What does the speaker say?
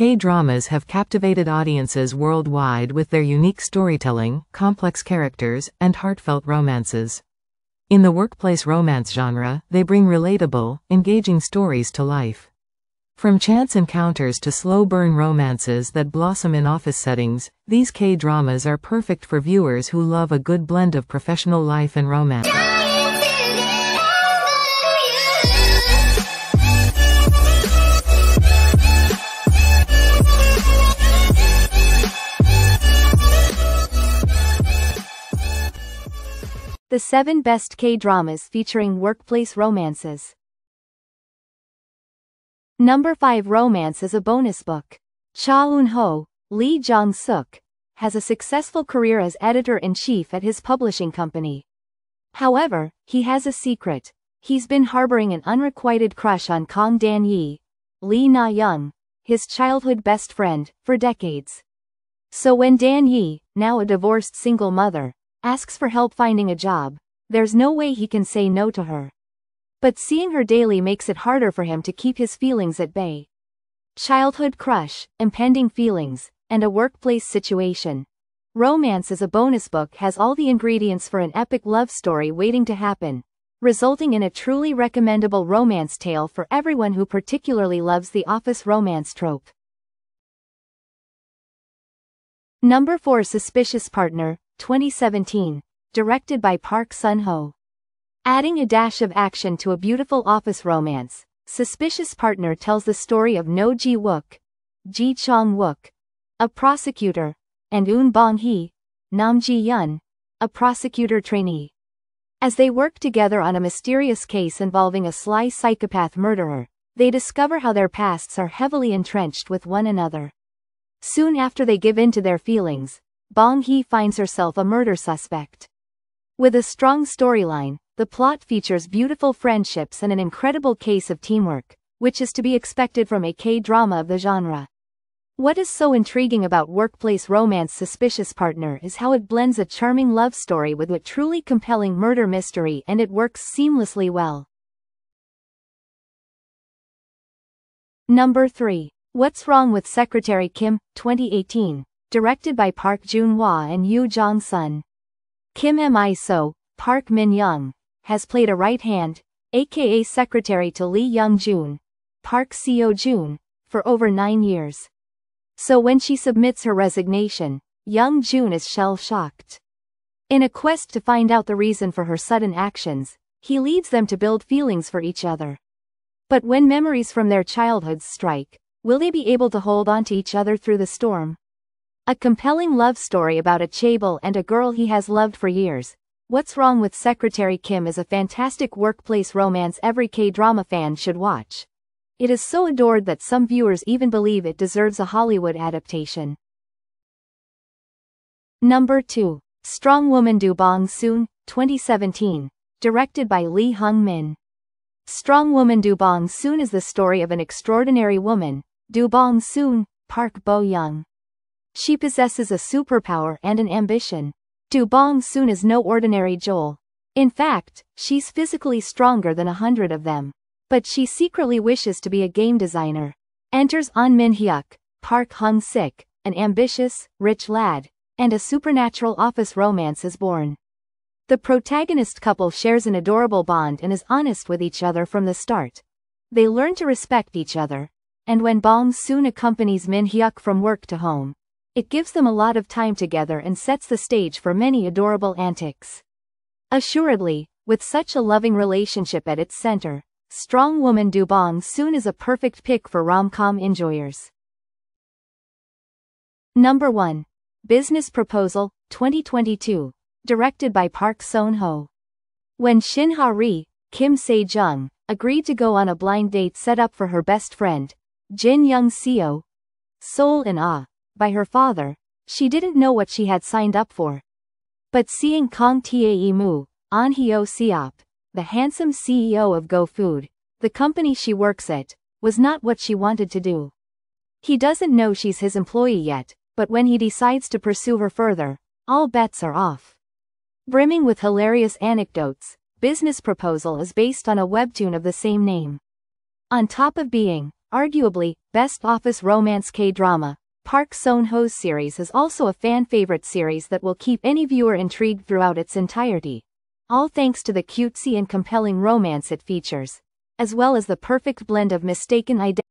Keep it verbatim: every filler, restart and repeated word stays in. K-dramas have captivated audiences worldwide with their unique storytelling, complex characters, and heartfelt romances. In the workplace romance genre, they bring relatable, engaging stories to life. From chance encounters to slow-burn romances that blossom in office settings, these K-dramas are perfect for viewers who love a good blend of professional life and romance. The seven best K-dramas featuring workplace romances. Number five. Romance is a Bonus Book. Cha Eun-ho, Lee Jong-suk, has a successful career as editor-in-chief at his publishing company. However, he has a secret. He's been harboring an unrequited crush on Kang Dan-yi, Lee Na-young, his childhood best friend, for decades. So when Dan-yi, now a divorced single mother, asks for help finding a job, there's no way he can say no to her. But seeing her daily makes it harder for him to keep his feelings at bay. Childhood crush, impending feelings, and a workplace situation. Romance is a Bonus Book has all the ingredients for an epic love story waiting to happen, resulting in a truly recommendable romance tale for everyone who particularly loves the office romance trope. Number four. Suspicious Partner, twenty seventeen, directed by Park Sun-ho. Adding a dash of action to a beautiful office romance, Suspicious Partner tells the story of No Ji-wook, Ji-chang-wook, a prosecutor, and Eun Bong-hee, Nam Ji-yeon, a prosecutor trainee, as they work together on a mysterious case involving a sly psychopath murderer. They discover how their pasts are heavily entrenched with one another. Soon after they give in to their feelings, Bong-hee finds herself a murder suspect. With a strong storyline, the plot features beautiful friendships and an incredible case of teamwork, which is to be expected from a K-drama of the genre. What is so intriguing about workplace romance Suspicious Partner is how it blends a charming love story with a truly compelling murder mystery, and it works seamlessly well. Number three. What's Wrong with Secretary Kim, twenty eighteen. Directed by Park Joon-hwa and Yoo Jong-sun. Kim Mi-so, Park Min Young, has played a right hand, aka secretary to Lee Young Jun, Park Seo-jun, for over nine years. So when she submits her resignation, Young Jun is shell-shocked. In a quest to find out the reason for her sudden actions, he leads them to build feelings for each other. But when memories from their childhoods strike, will they be able to hold on to each other through the storm? A compelling love story about a chaebol and a girl he has loved for years. What's Wrong with Secretary Kim is a fantastic workplace romance every K-drama fan should watch. It is so adored that some viewers even believe it deserves a Hollywood adaptation. Number two. Strong Woman Do Bong Soon, twenty seventeen, directed by Lee Hung Min. Strong Woman Do Bong Soon is the story of an extraordinary woman, Do Bong Soon, Park Bo Young. She possesses a superpower and an ambition. Do Bong Soon is no ordinary Jol. In fact, she's physically stronger than a hundred of them. But she secretly wishes to be a game designer. Enters An Min Hyuk, Park Hong-sik, an ambitious, rich lad, and a supernatural office romance is born. The protagonist couple shares an adorable bond and is honest with each other from the start. They learn to respect each other. And when Bong Soon accompanies Min Hyuk from work to home, it gives them a lot of time together and sets the stage for many adorable antics. Assuredly, with such a loving relationship at its center, Strong Woman Do Bong Soon is a perfect pick for rom-com enjoyers. Number one. Business Proposal, twenty twenty-two, directed by Park Seon Ho. When Shin Ha Ri, Kim Se Jung, agreed to go on a blind date set up for her best friend, Jin Young Seo, Seoul in Ah, by her father, she didn't know what she had signed up for. But seeing Kang Tae-mu, An Hyo-seop, the handsome C E O of Go Food, the company she works at, was not what she wanted to do. He doesn't know she's his employee yet, but when he decides to pursue her further, all bets are off. Brimming with hilarious anecdotes, Business Proposal is based on a webtoon of the same name. On top of being Arguably, best office romance K-drama, Park Seon-ho's series is also a fan-favorite series that will keep any viewer intrigued throughout its entirety. All thanks to the cutesy and compelling romance it features, as well as the perfect blend of mistaken identity.